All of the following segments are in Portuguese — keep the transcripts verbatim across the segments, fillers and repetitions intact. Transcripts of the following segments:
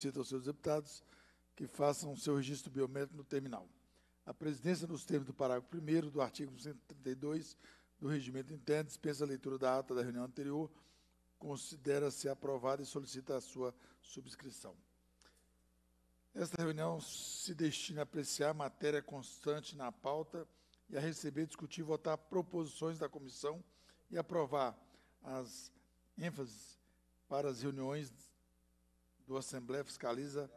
Solicito aos seus deputados que façam seu registro biométrico no terminal. A presidência, nos termos do parágrafo primeiro do artigo cento e trinta e dois do Regimento Interno, dispensa a leitura da ata da reunião anterior, considera-se aprovada e solicita a sua subscrição. Esta reunião se destina a apreciar a matéria constante na pauta e a receber, discutir e votar proposições da comissão e aprovar as ênfases para as reuniões do Assembleia Fiscaliza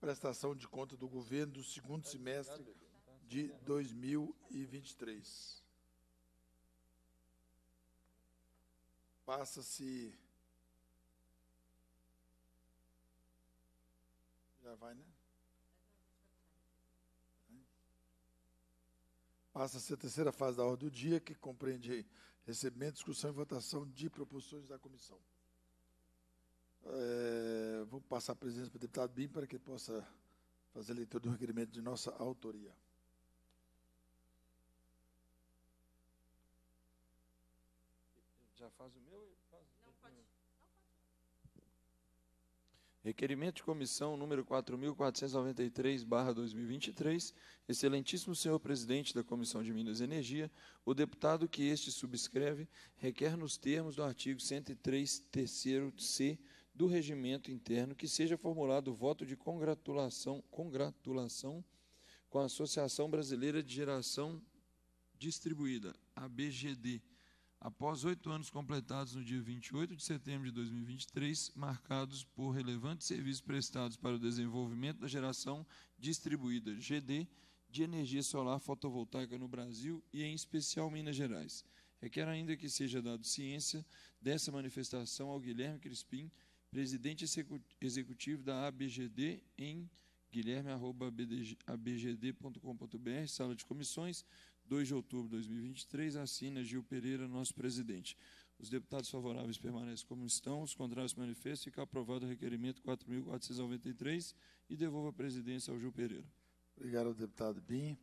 prestação de conta do governo do segundo semestre de dois mil e vinte e três. Passa-se... Já vai, né? Passa-se a terceira fase da ordem do dia, que compreende recebimento, discussão e votação de proposições da comissão. É, vou passar a presença para o deputado Bim para que ele possa fazer a leitura do requerimento de nossa autoria. Já faz o meu? Faz não, pode, não pode. Requerimento de comissão número quatro mil quatrocentos e noventa e três barra dois mil e vinte e três. Excelentíssimo senhor presidente da Comissão de Minas e Energia, o deputado que este subscreve requer nos termos do artigo cento e três, terceiro C, do regimento interno, que seja formulado o voto de congratulação, congratulação com a Associação Brasileira de Geração Distribuída, A B G D, após oito anos completados no dia vinte e oito de setembro de dois mil e vinte e três, marcados por relevantes serviços prestados para o desenvolvimento da geração distribuída, G D, de energia solar fotovoltaica no Brasil e, em especial, Minas Gerais. Requer ainda que seja dado ciência dessa manifestação ao Guilherme Crispim, presidente executivo da A B G D, em guilherme arroba a b g d ponto com ponto b r, sala de comissões, dois de outubro de dois mil e vinte e três, assina Gil Pereira, nosso presidente. Os deputados favoráveis permanecem como estão, os contrários manifestam, fica aprovado o requerimento quatro mil quatrocentos e noventa e três e devolvo a presidência ao Gil Pereira. Obrigado, deputado Bim.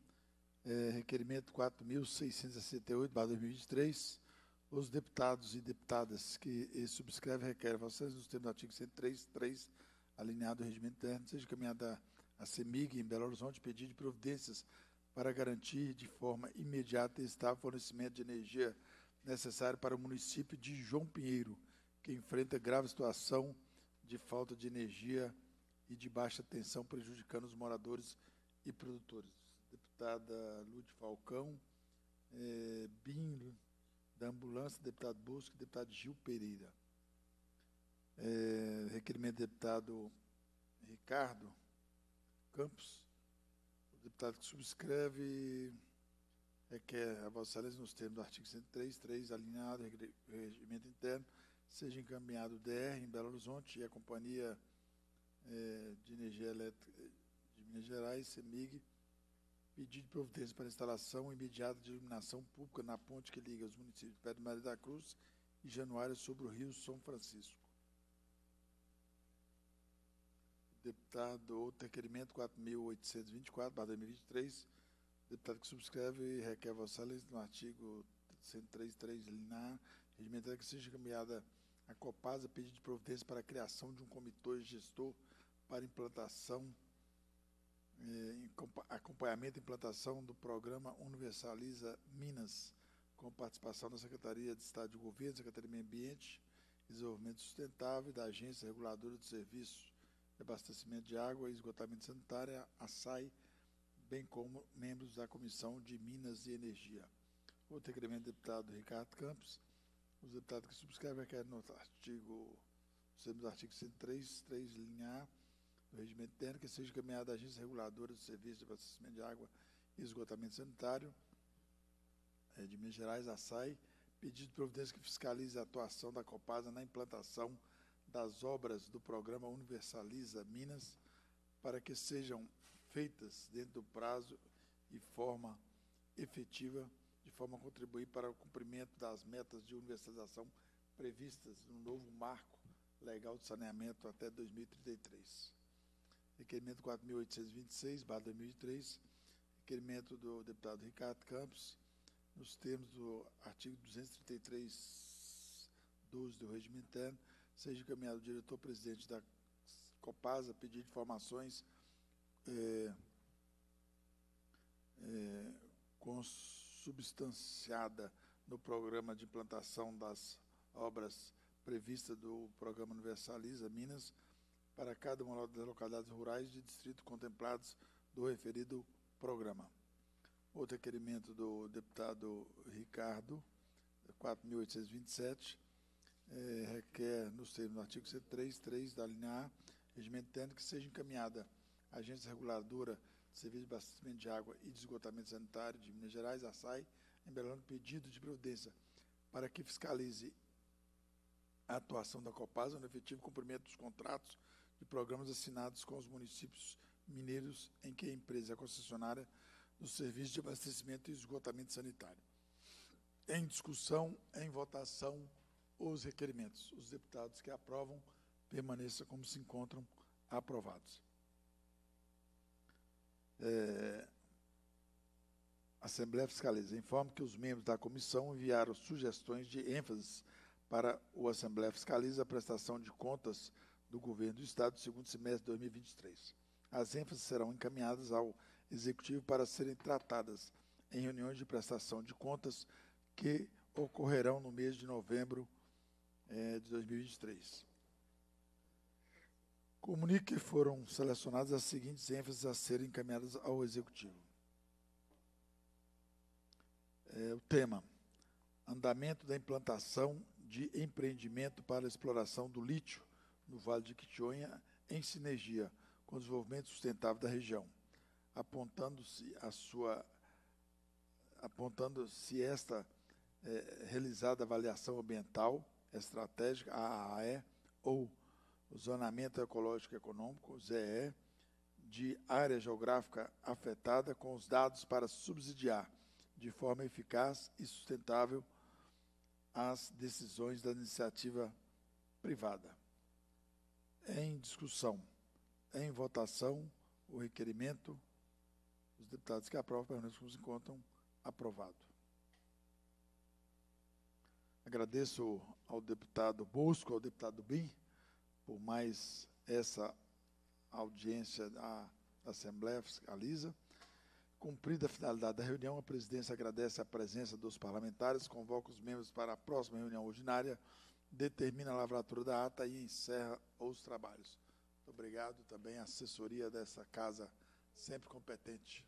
É, requerimento quatro mil seiscentos e sessenta e oito barra dois mil e vinte e três. Os deputados e deputadas que subscrevem requerem vocês nos termos do artigo cento e três, três, alineado ao regimento interno, seja encaminhada à CEMIG em Belo Horizonte, pedido de providências para garantir de forma imediata e estável o fornecimento de energia necessário para o município de João Pinheiro, que enfrenta grave situação de falta de energia e de baixa tensão, prejudicando os moradores e produtores. Deputada Lúcia de Falcão, é, Bim da Ambulância, deputado Bosco e deputado Gil Pereira. É, requerimento do deputado Ricardo Campos. Deputado que subscreve requer a vossa excelência nos termos do artigo cento e três, três, alinhado ao regimento interno, seja encaminhado o D R em Belo Horizonte e a Companhia eh, de Energia Elétrica de Minas Gerais, CEMIG, pedido de providência para a instalação imediata de iluminação pública na ponte que liga os municípios de Pedro Maria da Cruz e Januário sobre o Rio São Francisco. Deputado, outro requerimento, quatro mil oitocentos e vinte e quatro barra dois mil e vinte e três, deputado que subscreve, requer vossa excelência no artigo cento e três, três, linear, regimentada que seja encaminhada a Copasa, pedido de providência para a criação de um comitê gestor para implantação, eh, acompanhamento e implantação do programa Universaliza Minas, com participação da Secretaria de Estado de Governo, Secretaria de Meio Ambiente e Desenvolvimento Sustentável, da Agência Reguladora de Serviços de Abastecimento de Água e Esgotamento Sanitário, Assai, bem como membros da Comissão de Minas e Energia. Outro requerimento do deputado Ricardo Campos. Os deputados que subscrevem requerem no artigo, no artigo cento e três, três, linha A, do regimento interno, que seja encaminhada à Agência Reguladora do Serviço de Abastecimento de Água e Esgotamento Sanitário de Minas Gerais, Assai, pedido de providência que fiscalize a atuação da Copasa na implantação das obras do programa Universaliza Minas, para que sejam feitas dentro do prazo e forma efetiva, de forma a contribuir para o cumprimento das metas de universalização previstas no novo marco legal de saneamento até dois mil e trinta e três. Requerimento quatro mil oitocentos e vinte e seis barra dois mil e três, requerimento do deputado Ricardo Campos, nos termos do artigo duzentos e trinta e três, doze do regimento interno, seja encaminhado o diretor-presidente da Copasa, pedir informações é, é, consubstanciada no programa de implantação das obras previstas do programa Universaliza Minas para cada uma das localidades rurais de distrito contemplados do referido programa. Outro requerimento do deputado Ricardo, quatro mil oitocentos e vinte e sete, é, requer, nos termos do artigo C três, três da linha A, regimento técnico, que seja encaminhada à Agência Reguladora de Serviço de Abastecimento de Água e de Esgotamento Sanitário de Minas Gerais, Assai, em Belo Horizonte, pedido de providência para que fiscalize a atuação da Copasa no efetivo cumprimento dos contratos de programas assinados com os municípios mineiros em que a empresa é concessionária do serviço de abastecimento e esgotamento sanitário. Em discussão, em votação, os requerimentos. Os deputados que aprovam permaneçam como se encontram, aprovados. É... Assembleia Fiscaliza. Informo que os membros da comissão enviaram sugestões de ênfase para o Assembleia Fiscaliza a prestação de contas do Governo do Estado do segundo semestre de dois mil e vinte e três. As ênfases serão encaminhadas ao Executivo para serem tratadas em reuniões de prestação de contas que ocorrerão no mês de novembro eh, de dois mil e vinte e três. Comunico que foram selecionadas as seguintes ênfases a serem encaminhadas ao Executivo. É, o tema, andamento da implantação de empreendimento para a exploração do lítio no Vale de Quichonha em sinergia com o desenvolvimento sustentável da região, apontando-se a sua, apontando-se esta eh, realizada avaliação ambiental estratégica, A A E, ou zonamento ecológico e econômico, Z E E, de área geográfica afetada com os dados para subsidiar de forma eficaz e sustentável as decisões da iniciativa privada. Em discussão, em votação, o requerimento. Os deputados que aprovam, permanecem como se encontram, aprovado. Agradeço ao deputado Bosco, ao deputado Bim, por mais essa audiência da Assembleia Fiscaliza. Cumprida a finalidade da reunião, a presidência agradece a presença dos parlamentares, convoca os membros para a próxima reunião ordinária, determina a lavratura da ata e encerra os trabalhos. Muito obrigado também à assessoria dessa casa, sempre competente.